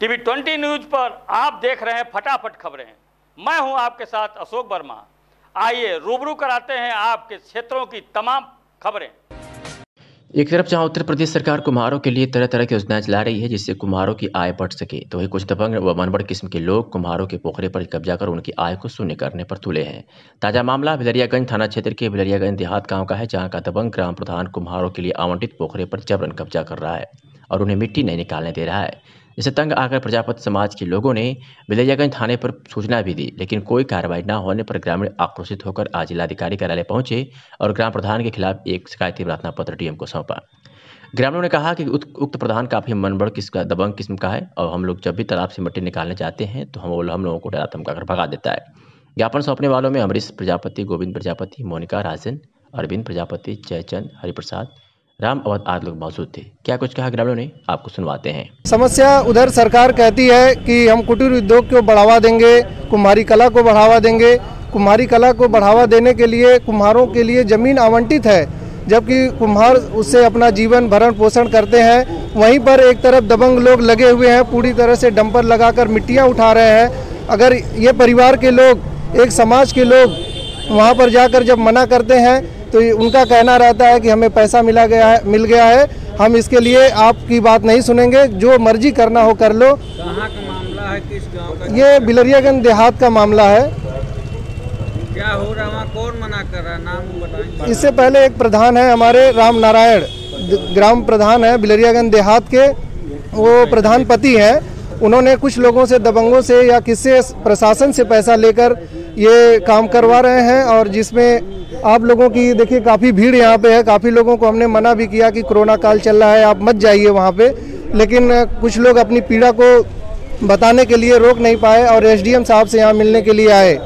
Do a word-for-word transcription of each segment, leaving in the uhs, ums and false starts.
TV twenty news पर आप देख रहे हैं फटाफट खबरें। मैं हूं आपके साथ अशोक वर्मा। आइए रूबरू कराते हैं आपके क्षेत्रों की तमाम खबरें। एक तरफ जहां उत्तर प्रदेश सरकार कुम्हारों के लिए तरह तरह की योजनाएं चला रही है जिससे कुम्हारों की आय बढ़ सके, तो वही कुछ दबंग व मनबड़ किस्म के लोग कुम्हारों के पोखरे पर कब्जा कर उनकी आय को शून्य करने पर तुले हैं। ताजा मामला बिलरियागंज थाना क्षेत्र के बिलरियागंज देहात गांव का है, जहां का दबंग ग्राम प्रधान कुम्हारों के लिए आवंटित पोखरे पर जबरन कब्जा कर रहा है और उन्हें मिट्टी नहीं निकालने दे रहा है। इसे तंग आकर प्रजापति समाज के लोगों ने विलजियागंज थाने पर सूचना भी दी, लेकिन कोई कार्रवाई न होने पर ग्रामीण आक्रोशित होकर आज जिलाधिकारी कार्यालय पहुंचे और ग्राम प्रधान के खिलाफ एक शिकायती प्रार्थना पत्र डीएम को सौंपा। ग्रामीणों ने कहा कि उक्त प्रधान काफी मनबड़ किस्म दबंग किस्म का है और हम लोग जब भी तालाब से मिट्टी निकालने जाते हैं तो हम हम लोगों को डरा धमका कर भगा देता है। ज्ञापन सौंपने वालों में अमरीश प्रजापति, गोविंद प्रजापति, मोनिका राजेन, अरविंद प्रजापति, जयचंद, हरिप्रसाद, राम अवध आदि लोग मौजूद थे। क्या कुछ कहा ग्रामीणों ने आपको सुनवाते हैं। समस्या उधर सरकार कहती है कि हम कुटीर उद्योग को बढ़ावा देंगे, कुम्हारी कला को बढ़ावा देंगे। कुम्हारी कला को बढ़ावा देने के लिए कुम्हारों के लिए जमीन आवंटित है, जबकि कुम्हार उससे अपना जीवन भरण पोषण करते हैं। वहीं पर एक तरफ दबंग लोग लगे हुए हैं, पूरी तरह से डंपर लगाकर मिट्टियाँ उठा रहे हैं। अगर ये परिवार के लोग, एक समाज के लोग वहाँ पर जाकर जब मना करते हैं तो उनका कहना रहता है कि हमें पैसा मिला गया है मिल गया है, हम इसके लिए आपकी बात नहीं सुनेंगे, जो मर्जी करना हो कर लो। कहाँ का मामला है, किस गांव का? ये बिलरियागंज देहात का मामला है। क्या हो रहा है वहाँ, कौन मना कर रहा है, नाम बताएं। इससे पहले एक प्रधान है हमारे, रामनारायण ग्राम प्रधान है बिलरियागंज देहात के, वो प्रधान पति हैं। उन्होंने कुछ लोगों से, दबंगों से या किससे, प्रशासन से पैसा लेकर ये काम करवा रहे हैं। और जिसमें आप लोगों की देखिए काफ़ी भीड़ यहाँ पे है, काफ़ी लोगों को हमने मना भी किया कि कोरोना काल चल रहा है, आप मत जाइए वहाँ पे, लेकिन कुछ लोग अपनी पीड़ा को बताने के लिए रोक नहीं पाए और एसडीएम साहब से यहाँ मिलने के लिए आए,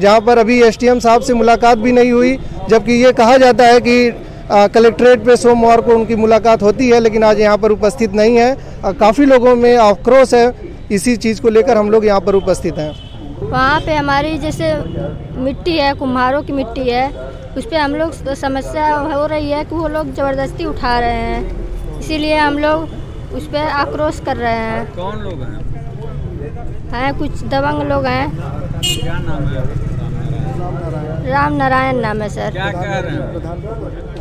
जहाँ पर अभी एसडीएम साहब से मुलाकात भी नहीं हुई, जबकि ये कहा जाता है कि कलेक्ट्रेट पे सोमवार को उनकी मुलाकात होती है, लेकिन आज यहाँ पर उपस्थित नहीं है। काफ़ी लोगों में आक्रोश है, इसी चीज़ को लेकर हम लोग यहाँ पर उपस्थित हैं। वहाँ पे हमारी जैसे मिट्टी है, कुम्हारों की मिट्टी है, उस पर हम लोग समस्या हो रही है कि वो लोग ज़बरदस्ती उठा रहे हैं, इसीलिए हम लोग उस पर आक्रोश कर रहे हैं। कौन लोग हैं? हैं कुछ दबंग लोग हैं। क्या नाम है? राम नारायण नाम है सर। क्या कह रहे हैं?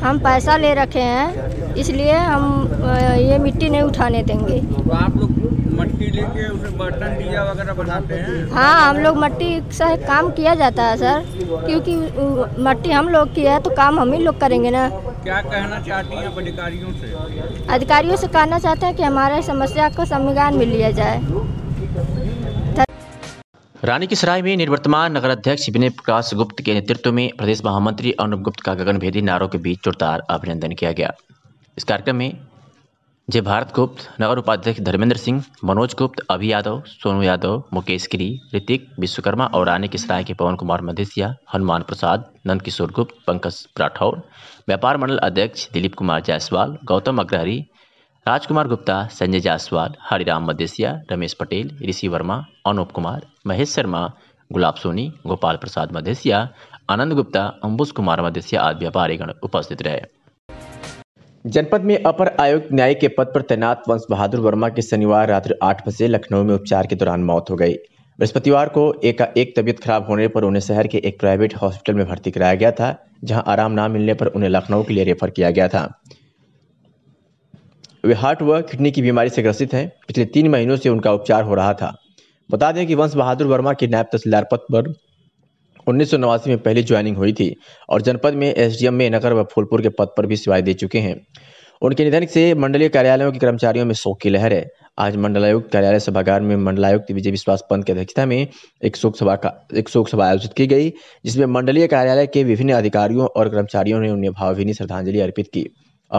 हम पैसा ले रखे हैं, इसलिए हम ये मिट्टी नहीं उठाने देंगे। तो आप लोग मट्टी लेके उसे बर्तन दिया वगैरह बनाते हैं? हाँ, हम लोग मट्टी से काम किया जाता है सर, क्योंकि मट्टी हम लोग की है तो काम हम ही लोग करेंगे ना। क्या कहना चाहती हैं अधिकारियों से? अधिकारियों से कहना चाहते हैं कि हमारे समस्या को संज्ञान में लिया जाए। रानी की सराय में निवर्तमान नगर अध्यक्ष विनय प्रकाश गुप्त के नेतृत्व में प्रदेश महामंत्री अनुप गुप्त का गगनभेदी नारों के बीच जोरदार अभिनंदन किया गया। इस कार्यक्रम में जय भारत गुप्त, नगर उपाध्यक्ष धर्मेंद्र सिंह, मनोज गुप्त, अभि यादव, सोनू यादव, मुकेश गिरी, ऋतिक विश्वकर्मा और रानी की सराय के पवन कुमार मधेशिया, हनुमान प्रसाद, नंद किशोर गुप्त, पंकज राठौर, व्यापार मंडल अध्यक्ष दिलीप कुमार जायसवाल, गौतम अग्रहरी, राजकुमार गुप्ता, संजय जायसवाल, हरिराम मधेसिया, रमेश पटेल, ऋषि वर्मा, अनुप कुमार, महेश शर्मा, गुलाब सोनी, गोपाल प्रसाद मधेसिया, आनंद गुप्ता, अंबुज कुमार मधेसिया आदि व्यापारीगण उपस्थित रहे। जनपद में अपर आयुक्त न्याय के पद पर तैनात वंश बहादुर वर्मा की शनिवार रात्रि आठ बजे लखनऊ में उपचार के दौरान मौत हो गई। बृहस्पतिवार को एकाएक तबीयत खराब होने पर उन्हें शहर के एक प्राइवेट हॉस्पिटल में भर्ती कराया गया था, जहाँ आराम न मिलने पर उन्हें लखनऊ के लिए रेफर किया गया था। वे हार्ट व किडनी की बीमारी से ग्रसित हैं। पिछले तीन महीनों से उनका उपचार हो रहा था। बता दें कि वंश बहादुर वर्मा के नायब तहसीलदार पद पर उन्नीस सौ नवासी में पहली ज्वाइनिंग हुई थी और जनपद में एसडीएम में नगर व फूलपुर के पद पर भी सेवाएं दे चुके हैं। उनके निधन से मंडलीय कार्यालयों के कर्मचारियों में शोक की लहर है। आज मंडलायुक्त कार्यालय सभागार में मंडलायुक्त विजय विश्वास पंत की अध्यक्षता में एक शोक सभा का एक शोक सभा आयोजित की गई, जिसमें मंडलीय कार्यालय के विभिन्न अधिकारियों और कर्मचारियों ने उन्हें भावभीनी श्रद्धांजलि अर्पित की।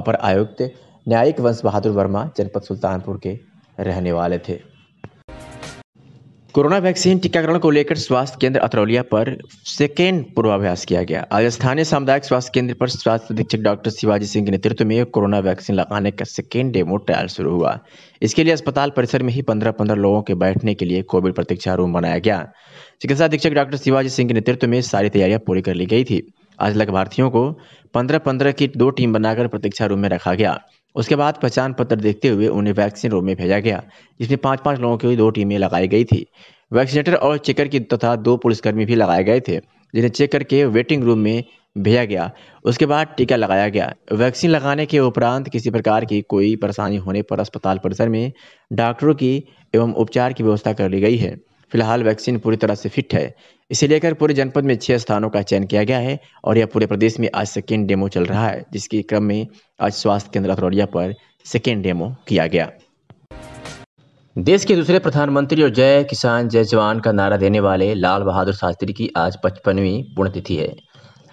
अपर आयुक्त न्यायिक वंश बहादुर वर्मा जनपद सुल्तानपुर के रहने वाले थे। कोरोना वैक्सीन टीकाकरण को लेकर स्वास्थ्य केंद्र अतरौलिया पर सेकेंड पूर्वाभ्यास किया गया। आज स्थानीय सामुदायिक स्वास्थ्य केंद्र पर स्वास्थ्य अधीक्षक डॉक्टर शिवाजी सिंह के नेतृत्व में कोरोना वैक्सीन लगाने का सेकेंड डेमो ट्रायल शुरू हुआ। इसके लिए अस्पताल परिसर में ही पंद्रह पंद्रह लोगों के बैठने के लिए कोविड प्रतीक्षा रूम बनाया गया। चिकित्सा अधीक्षक डॉक्टर शिवाजी सिंह के नेतृत्व में सारी तैयारियां पूरी कर ली गई थी। आज लाभार्थियों को पंद्रह पंद्रह की दो टीम बनाकर प्रतीक्षा रूम में रखा गया। उसके बाद पहचान पत्र देखते हुए उन्हें वैक्सीन रूम में भेजा गया, जिसमें पाँच पाँच लोगों की दो टीमें लगाई गई थी। वैक्सीनेटर और चेकर की तथा दो पुलिसकर्मी भी लगाए गए थे, जिन्हें चेक करके वेटिंग रूम में भेजा गया। उसके बाद टीका लगाया गया। वैक्सीन लगाने के उपरांत किसी प्रकार की कोई परेशानी होने पर अस्पताल परिसर में डॉक्टरों की एवं उपचार की व्यवस्था कर ली गई है। फिलहाल वैक्सीन पूरी तरह से फिट है। इसे लेकर पूरे जनपद में छह स्थानों का चयन किया गया है और यह पूरे प्रदेश में आज सेकेंड डेमो चल रहा है, जिसके क्रम में आज स्वास्थ्य केंद्र अतरौलिया पर सेकेंड डेमो किया गया। देश के दूसरे प्रधानमंत्री और जय किसान जय जवान का नारा देने वाले लाल बहादुर शास्त्री की आज पचपनवीं पुण्यतिथि है।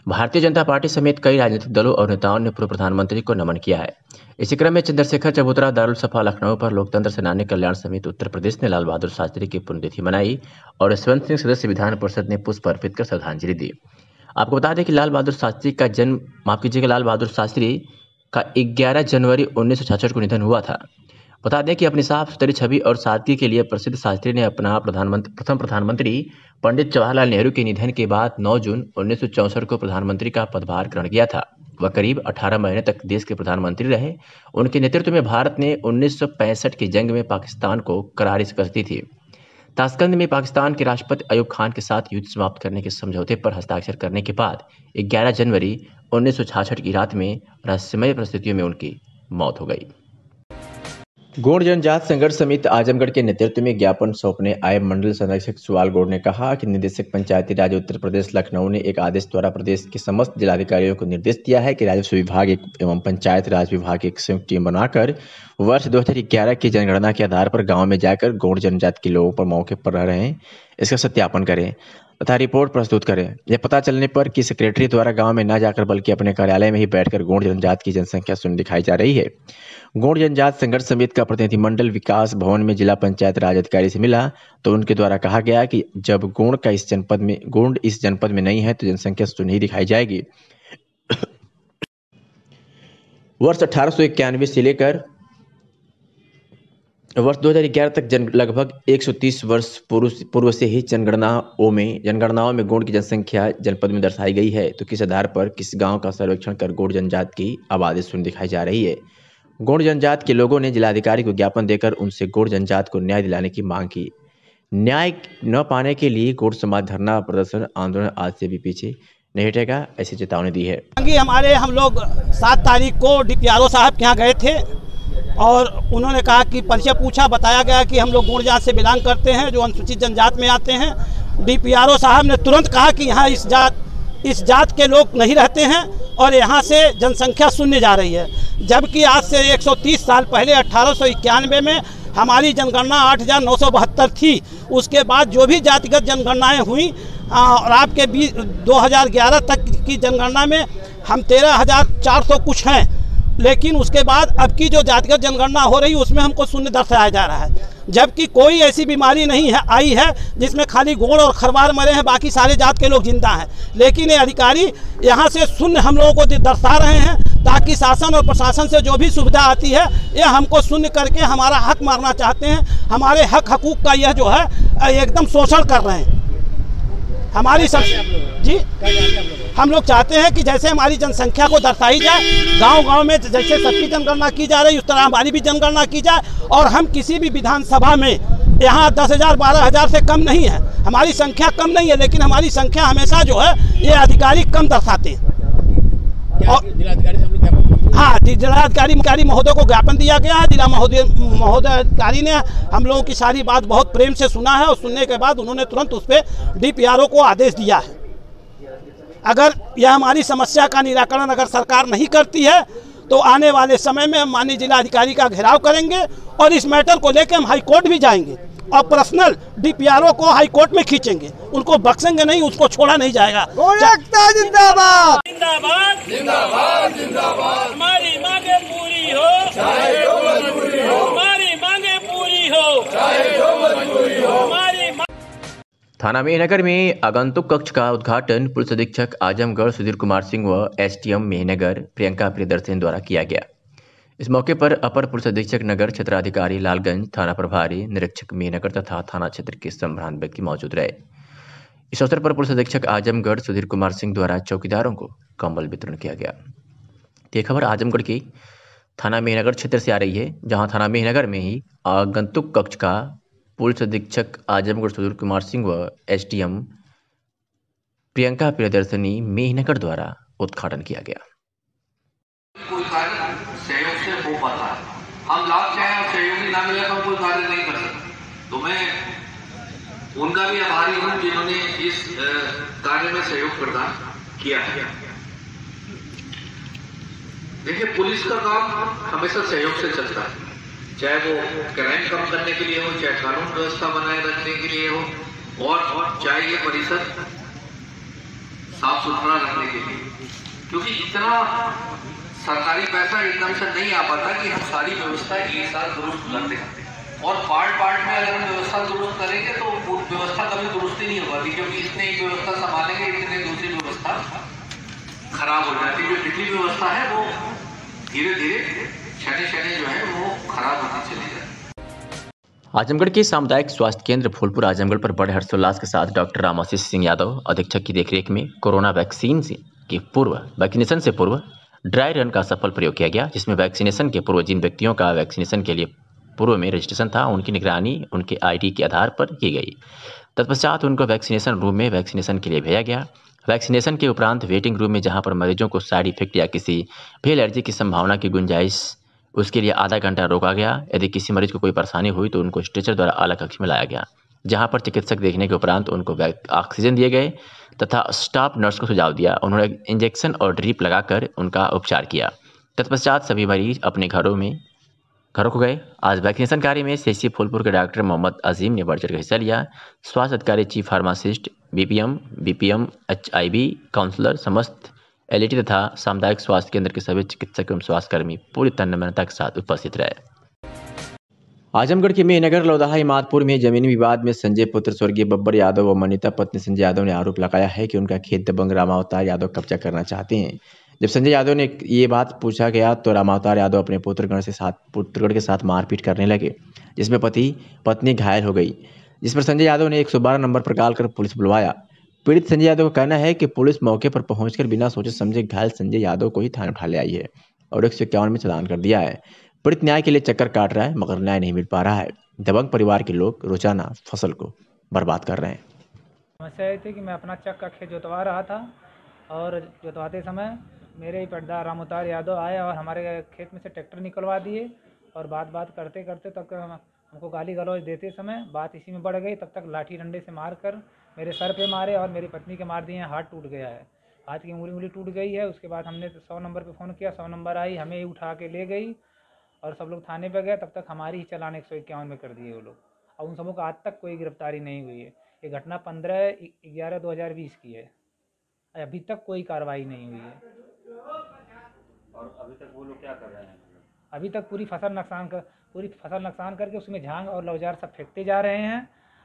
भारतीय जनता पार्टी समेत कई राजनीतिक दलों और नेताओं ने पूर्व प्रधानमंत्री को नमन किया है। इसी क्रम में चंद्रशेखर चबूतरा दारुल सफा लखनऊ पर लोकतंत्र सेनानी कल्याण समित उत्तर प्रदेश ने लाल बहादुर शास्त्री की पुण्यतिथि मनाई और यशवंत सिंह सदस्य विधान परिषद ने पुष्प अर्पित कर श्रद्धांजलि दी। आपको बता दें कि लाल बहादुर शास्त्री का जन्म माफ कीजिएगा लाल बहादुर शास्त्री का ग्यारह जनवरी उन्नीस सौ छियासठ को निधन हुआ था। बता दें कि अपनी साफ सुथरी छवि और सादगी के लिए प्रसिद्ध शास्त्री ने अपना प्रधानमंत्री प्रथम प्रधानमंत्री पंडित जवाहरलाल नेहरू के निधन के बाद नौ जून उन्नीस सौ चौंसठ को प्रधानमंत्री का पदभार ग्रहण किया था। वह करीब अठारह महीने तक देश के प्रधानमंत्री रहे। उनके नेतृत्व में भारत ने उन्नीस सौ पैंसठ की जंग में पाकिस्तान को करारी शिकस्त दी थी। ताशकंद में पाकिस्तान के राष्ट्रपति अयूब खान के साथ युद्ध समाप्त करने के समझौते पर हस्ताक्षर करने के बाद ग्यारह जनवरी उन्नीस सौ छियासठ की रात में रहस्यमय परिस्थितियों में उनकी मौत हो गई। गौड़ जनजात संघर्ष समिति आजमगढ़ के नेतृत्व में ज्ञापन सौंपने आए मंडल संरक्षक सुवाल गौड़ ने कहा कि निदेशक पंचायती राज उत्तर प्रदेश लखनऊ ने एक आदेश द्वारा प्रदेश के समस्त जिलाधिकारियों को निर्देश दिया है कि राजस्व विभाग एवं पंचायत राज विभाग की एक संयुक्त टीम बनाकर वर्ष दो हजार ग्यारह की जनगणना के आधार पर गाँव में जाकर गौड़ जनजाति के लोगों पर मौके पर रह रहे हैं इसका सत्यापन करें तथा रिपोर्ट प्रस्तुत करें। यह पता चलने पर कि सेक्रेटरी द्वारा गांव में न जाकर बल्कि अपने कार्यालय में ही बैठकर गौड़ जनजाति की जनसंख्या शून्य दिखाई जा रही है। गौड़ जनजाति संघर्ष समिति का प्रतिनिधिमंडल विकास भवन में जिला पंचायत राज अधिकारी से मिला तो उनके द्वारा कहा गया कि जब गौड़ का इस जनपद में गौड़ इस जनपद में नहीं है तो जनसंख्या शून्य ही दिखाई जाएगी। वर्ष अठारह सौ इक्यानवे से लेकर वर्ष दो हजार ग्यारह तक जन लगभग एक सौ तीस वर्ष पूर्व से ही जनगणनाओं में जनगणनाओं में गौड़ की जनसंख्या जनपद में दर्शाई गई है। तो किस आधार पर किस गांव का सर्वेक्षण कर गौड़ जनजाति की आबादी शून्य दिखाई जा रही है। गौड़ जनजाति के लोगों ने जिलाधिकारी को ज्ञापन देकर उनसे गौड़ जनजाति को न्याय दिलाने की मांग की। न्याय न पाने के लिए गौड़ समाज धरना प्रदर्शन आंदोलन आज से भी पीछे नहीं हटेगा, ऐसी चेतावनी दी है। हमारे हम लोग सात तारीख को डी पी आर ओ साहब के यहाँ गए थे और उन्होंने कहा कि परिचय पूछा, बताया गया कि हम लोग गौड़ जात से बिलोंग करते हैं जो अनुसूचित जनजाति में आते हैं। डीपीआरओ साहब ने तुरंत कहा कि यहाँ इस जात इस जात के लोग नहीं रहते हैं और यहाँ से जनसंख्या शून्य जा रही है, जबकि आज से एक सौ तीस साल पहले अठारह सौ इक्यानवे में हमारी जनगणना आठ हज़ार नौ सौ बहत्तर थी। उसके बाद जो भी जातिगत जनगणनाएँ हुई और आपके बीच दो हज़ार ग्यारह तक की जनगणना में हम तेरह हज़ार चार सौ कुछ हैं, लेकिन उसके बाद अब की जो जातिगत जनगणना हो रही है उसमें हमको शून्य दर्शाया जा रहा है, जबकि कोई ऐसी बीमारी नहीं है आई है जिसमें खाली गौड़ और खरवार मरे हैं, बाकी सारे जात के लोग जिंदा हैं। लेकिन ये अधिकारी यहाँ से शून्य हम लोगों को दर्शा रहे हैं ताकि शासन और प्रशासन से जो भी सुविधा आती है यह हमको शून्य करके हमारा हक मारना चाहते हैं। हमारे हक हकूक़ का यह जो है एकदम शोषण कर रहे हैं। हमारी सब जी हम लोग चाहते हैं कि जैसे हमारी जनसंख्या को दर्शाई जाए गांव गांव में, जैसे सबकी जनगणना की जा रही है उस तरह हमारी भी जनगणना की जाए। और हम किसी भी विधानसभा में यहाँ दस हज़ार बारह हज़ार से कम नहीं है, हमारी संख्या कम नहीं है, लेकिन हमारी संख्या हमेशा जो है ये अधिकारी कम दर्शाते हैं। और हाँ जिलाधिकारी महोदय को ज्ञापन दिया गया है। जिला महोदय महोदय अधिकारी ने हम लोगों की सारी बात बहुत प्रेम से सुना है और सुनने के बाद उन्होंने तुरंत उस पर डीपीआरओ को आदेश दिया है। अगर यह हमारी समस्या का निराकरण अगर सरकार नहीं करती है तो आने वाले समय में हम माननीय जिलाधिकारी का घेराव करेंगे और इस मैटर को लेकर हम हाईकोर्ट भी जाएंगे और पर्सनल डीपीआरओ को हाईकोर्ट में खींचेंगे, उनको बख्शेंगे नहीं, उसको छोड़ा नहीं जाएगा। जिंदाबाद जिंदाबाद जिंदाबाद जिंदाबाद। हमारी मांगे पूरी हो चाहे जो मजबूरी हो, हमारी मांगे पूरी हो चाहे जो मजबूरी हो। थाना मेहनगर में आगंतुक कक्ष का उद्घाटन पुलिस अधीक्षक आजमगढ़ सुधीर कुमार सिंह व एसटीएम मेहनगर प्रियंका प्रियदर्शन द्वारा किया गया। इस मौके पर अपर पुलिस अधीक्षक नगर क्षेत्राधिकारी लालगंज, थाना प्रभारी निरीक्षक मेहनगर तथा थाना क्षेत्र के संभ्रांत व्यक्ति मौजूद रहे। इस अवसर पर पुलिस अधीक्षक आजमगढ़ सुधीर कुमार सिंह द्वारा चौकीदारों को कंबल वितरण किया गया। ये खबर आजमगढ़ की थाना मेहनगर क्षेत्र से आ रही है, जहां थाना मेहनगर में ही आगंतुक कक्ष का पुलिस अधीक्षक आजमगढ़ सुधीर कुमार सिंह व एसडीएम प्रियंका प्रियदर्शनी मेहनगर द्वारा उद्घाटन किया गया। कोई कार्य सहयोग से हो पाता है, हम लाभ चाहे और सहयोगी ना मिले तो हम कोई कार्य नहीं कर सकते। तो मैं उनका भी आभारी हूँ जिन्होंने इस कार्य में सहयोग प्रदान किया है। देखिए, पुलिस का काम हमेशा सहयोग से चलता है, चाहे वो क्राइम कम करने के लिए हो, चाहे कानून व्यवस्था बनाए रखने के लिए हो, और, और चाहे ये परिसर साफ सुथरा रखने के लिए, क्योंकि इतना सरकारी पैसा एकदम से नहीं आ पाता कि हम सारी व्यवस्था एक साथ दुरुस्त कर दें। और पार्ट पार्ट में अगर हम व्यवस्था दुरुस्त करेंगे तो व्यवस्था कभी दुरुस्ती नहीं हो पाती, क्योंकि इसने एक व्यवस्था संभालेंगे इतने दूसरी व्यवस्था खराब हो जाती है। जो पिछली व्यवस्था है वो धीरे धीरे शनि शनि जो है वो खराब होना चली जाती है। आजमगढ़ के सामुदायिक स्वास्थ्य केंद्र फूलपुर आजमगढ़ पर बड़े हर्षोल्लास के साथ डॉक्टर राम आशीष सिंह यादव अधीक्षक की देखरेख में कोरोना वैक्सीन से के पूर्व वैक्सीनेशन से पूर्व ड्राई रन का सफल प्रयोग किया गया, जिसमें वैक्सीनेशन के पूर्व जिन व्यक्तियों का वैक्सीनेशन के लिए पूर्व में रजिस्ट्रेशन था उनकी निगरानी उनके आईडी के आधार पर की गई। तत्पश्चात उनको वैक्सीनेशन रूम में वैक्सीनेशन के लिए भेजा गया। वैक्सीनेशन के उपरांत वेटिंग रूम में जहां पर मरीजों को साइड इफेक्ट या किसी भी एलर्जी की संभावना की गुंजाइश उसके लिए आधा घंटा रोका गया। यदि किसी मरीज को कोई परेशानी हुई तो उनको स्ट्रेचर द्वारा अलग कक्ष में लाया गया, जहां पर चिकित्सक देखने के उपरांत उनको ऑक्सीजन दिए गए तथा स्टाफ नर्स को सुझाव दिया। उन्होंने इंजेक्शन और ड्रिप लगाकर उनका उपचार किया। तत्पश्चात सभी मरीज अपने घरों में घरों को गए। आज वैक्सीनेशन कार्य में सीएचसी फूलपुर के डॉक्टर मोहम्मद अजीम ने बढ़ चढ़ हिस्सा लिया। स्वास्थ्य अधिकारी, chief pharmacist, BPM, BPM, HIV counsellor, समस्त एलईटी तथा सामुदायिक स्वास्थ्य केंद्र के सभी चिकित्सक एवं स्वास्थ्यकर्मी पूरी तन्मयता के साथ उपस्थित रहे। आजमगढ़ के मेहनगर लौदाहा इमादपुर में जमीनी विवाद में संजय पुत्र स्वर्गीय बब्बर यादव व मनीता पत्नी संजय यादव ने आरोप लगाया है कि उनका खेत दबंग रामावतार यादव कब्जा करना चाहते हैं। जब संजय यादव ने ये बात पूछा गया तो रामावतार यादव अपने पुत्रगण से साथ पुत्रगण के साथ मारपीट करने लगे, जिसमें पति पत्नी घायल हो गई, जिस पर संजय यादव ने एक सौ बारह नंबर पर कॉल कर पुलिस बुलवाया। पीड़ित संजय यादव का कहना है कि पुलिस मौके पर पहुंचकर बिना सोचे समझे घायल संजय यादव को ही थाने उठा ले आई है और एक सौ इक्यावन में चालान कर दिया है। पीड़ित न्याय के लिए चक्कर काट रहा है मगर न्याय नहीं मिल पा रहा है। दबंग परिवार के लोग रोजाना फसल को बर्बाद कर रहे हैं। समस्या ये थी कि मैं अपना चक का खेत जोतवा रहा था और जोतवाते समय मेरे ही पटदार रामउतार यादव आए और हमारे खेत में से ट्रैक्टर निकलवा दिए और बात बात करते करते तब हम हमको गाली गलौज देते समय बात इसी में बढ़ गई। तब तक लाठी डंडे से मारकर मेरे सर पे मारे और मेरी पत्नी के मार दिए। हाथ टूट गया है, हाथ की उंगली उंगली टूट गई है। उसके बाद हमने सौ नंबर पे फ़ोन किया, सौ नंबर आई, हमें उठा के ले गई और सब लोग थाने पर गए। तब तक हमारी ही चलान एक सौ इक्यावन में कर दिए वो लोग और उन सबों को आज तक कोई गिरफ्तारी नहीं हुई है। ये घटना पंद्रह ग्यारह दो हज़ार बीस की है, अभी तक कोई कार्रवाई नहीं हुई है। और अभी तक वो लोग क्या कर रहे हैं? अभी तक पूरी फसल नुकसान कर पूरी फसल नुकसान करके उसमें झांग और लौजार सब फेंकते जा रहे हैं।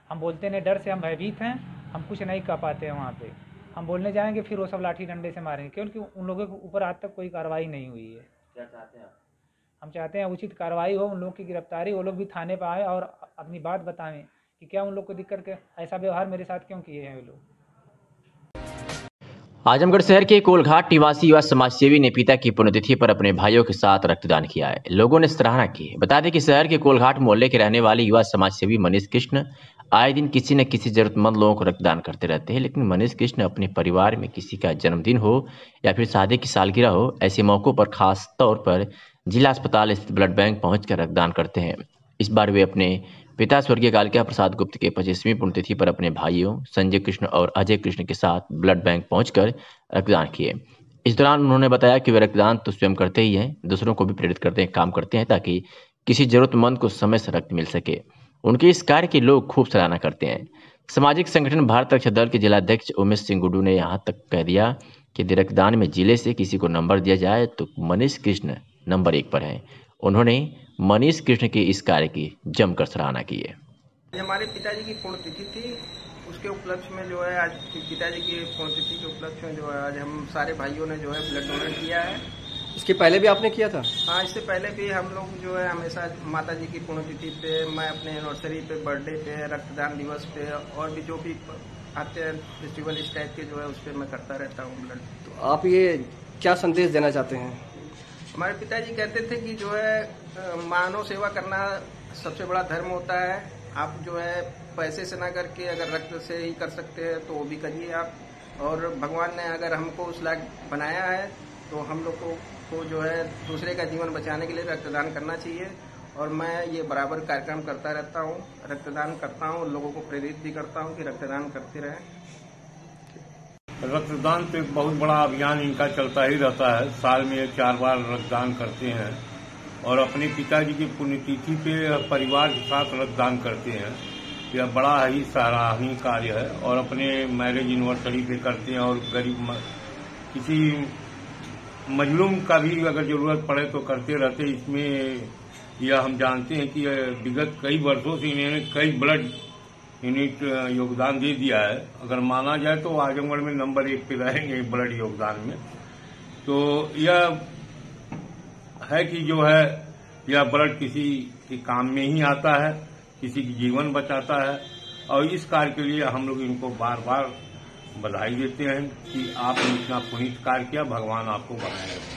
हम बोलते नहीं, डर से हम भयभीत हैं, हम कुछ नहीं कर पाते हैं। वहाँ पे हम बोलने जाएंगे फिर वो सब लाठी डंडे से मारेंगे, क्योंकि उन लोगों के ऊपर आज तक कोई कार्रवाई नहीं हुई है। क्या चाहते हैं? हम चाहते हैं उचित कार्रवाई हो, उन लोग की गिरफ्तारी, वो लोग भी थाने पर आए और अपनी बात बताएँ कि क्या उन लोग को दिक्कत, ऐसा व्यवहार मेरे साथ क्यों किए हैं वे लोग। आजमगढ़ शहर के कोलघाट निवासी युवा समाजसेवी ने पिता की पुण्यतिथि पर अपने भाइयों के साथ रक्तदान किया है। लोगों ने सराहना की। बता दें कि शहर के कोलघाट मोहल्ले के रहने वाले युवा समाजसेवी मनीष कृष्ण आए दिन किसी न किसी जरूरतमंद लोगों को रक्तदान करते रहते हैं, लेकिन मनीष कृष्ण अपने परिवार में किसी का जन्मदिन हो या फिर शादी की सालगिरह हो, ऐसे मौक़ों पर खास तौर पर जिला अस्पताल स्थित ब्लड बैंक पहुँच कर रक्तदान करते हैं। इस बार वे अपने पिता स्वर्गीय कालिका प्रसाद गुप्त के पच्चीसवीं पुण्यतिथि पर अपने भाइयों संजय कृष्ण और अजय कृष्ण के साथ ब्लड बैंक पहुंचकर रक्तदान किए। इस दौरान उन्होंने बताया कि वे रक्तदान तो स्वयं करते ही हैं, दूसरों को भी प्रेरित करते हैं, काम करते हैं ताकि किसी जरूरतमंद को समय से रक्त मिल सके। उनके इस कार्य की लोग खूब सराहना करते हैं। सामाजिक संगठन भारत रक्षा दल के जिलाध्यक्ष उमेश सिंह गुड्डू ने यहाँ तक कह दिया कि यदि रक्तदान में जिले से किसी को नंबर दिया जाए तो मनीष कृष्ण नंबर एक पर हैं। उन्होंने मनीष कृष्ण के इस कार्य की जमकर सराहना की है। हमारे पिताजी की पुण्यतिथि थी, उसके उपलक्ष्य में जो है आज पिताजी की पुण्यतिथि के उपलक्ष्य में जो है आज हम सारे भाइयों ने जो है ब्लड डोनेट किया है। इसके पहले भी आपने किया था? हाँ, इससे पहले भी हम लोग जो है हमेशा माता जी की पुण्यतिथि पे, मैं अपने एनिवर्सरी पे, बर्थडे पे, रक्तदान दिवस पे और भी जो भी आते हैं फेस्टिवल इस टाइप के जो है उस पर मैं करता रहता हूँ ब्लड। तो आप ये क्या संदेश देना चाहते हैं? हमारे पिताजी कहते थे कि जो है मानव सेवा करना सबसे बड़ा धर्म होता है। आप जो है पैसे से ना करके अगर रक्त से ही कर सकते हैं तो वो भी करिए आप। और भगवान ने अगर हमको उस लायक बनाया है तो हम लोग को, को जो है दूसरे का जीवन बचाने के लिए रक्तदान करना चाहिए। और मैं ये बराबर कार्यक्रम करता रहता हूँ, रक्तदान करता हूँ, लोगों को प्रेरित भी करता हूँ कि रक्तदान करते रहें। रक्तदान तो एक बहुत बड़ा अभियान इनका चलता ही रहता है, साल में चार बार रक्तदान करते हैं और अपने पिताजी की पुण्यतिथि पे परिवार के साथ रक्तदान करते हैं। यह बड़ा ही सराहनीय कार्य है और अपने मैरिज एनिवर्सरी पे करते हैं। और गरीब किसी मजलूम का भी अगर जरूरत पड़े तो करते रहते। इसमें यह हम जानते हैं कि विगत कई वर्षों से इन्होंने कई ब्लड यूनिट योगदान दे दिया है। अगर माना जाए तो आजमगढ़ में नंबर एक पे रहेंगे ब्लड योगदान में। तो यह है कि जो है यह ब्लड किसी के काम में ही आता है, किसी की जीवन बचाता है। और इस कार्य के लिए हम लोग इनको बार बार बधाई देते हैं कि आपने इतना पुनीत कार्य किया, भगवान आपको बनाए रखे।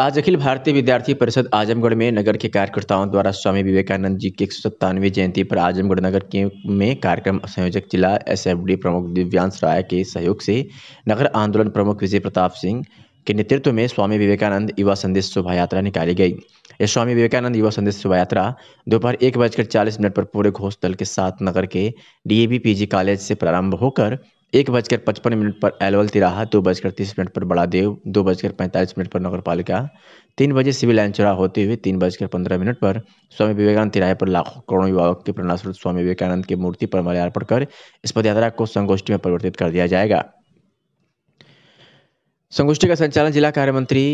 आज अखिल भारतीय विद्यार्थी परिषद आजमगढ़ में नगर के कार्यकर्ताओं द्वारा स्वामी विवेकानंद जी की एक सौ सत्तानवे जयंती पर आजमगढ़ नगर के में कार्यक्रम संयोजक जिला एसएफडी प्रमुख दिव्यांश राय के सहयोग से नगर आंदोलन प्रमुख विजय प्रताप सिंह के नेतृत्व में स्वामी विवेकानंद युवा संदेश शोभा यात्रा निकाली गई। यह स्वामी विवेकानंद युवा संदेश शोभा यात्रा दोपहर एक बजकर चालीस मिनट पर पूरे घोष दल के साथ नगर के डीएवी पीजी कॉलेज से प्रारंभ होकर एक बजकर पचपन मिनट पर एलवल तिराहा, दो बजकर तीस मिनट पर बड़ा देव, दो बजकर पैंतालीस मिनट पर नगर पालिका, तीन बजे सिविल लाइन चौराहा होते हुए तीन बजकर पंद्रह मिनट पर स्वामी विवेकानंद तिराहे पर लाखों करोड़ों युवाओं के प्रेरणास्रोत स्वामी विवेकानंद की मूर्ति पर माल्यार्पण कर इस पदयात्रा को संगोष्ठी में परिवर्तित कर दिया जाएगा। संगोष्ठी का संचालन जिला कार्यमंत्री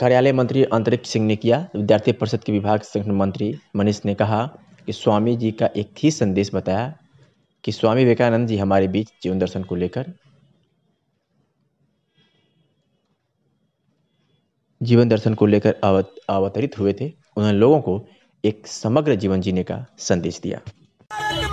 कार्यालय मंत्री अंतरिक्ष सिंह ने किया। विद्यार्थी परिषद के विभाग संगठन मंत्री मनीष ने कहा कि स्वामी जी का एक ही संदेश बताया कि स्वामी विवेकानंद जी हमारे बीच जीवन दर्शन को लेकर जीवन दर्शन को लेकर अवतरित हुए थे। उन्होंने लोगों को एक समग्र जीवन जीने का संदेश दिया।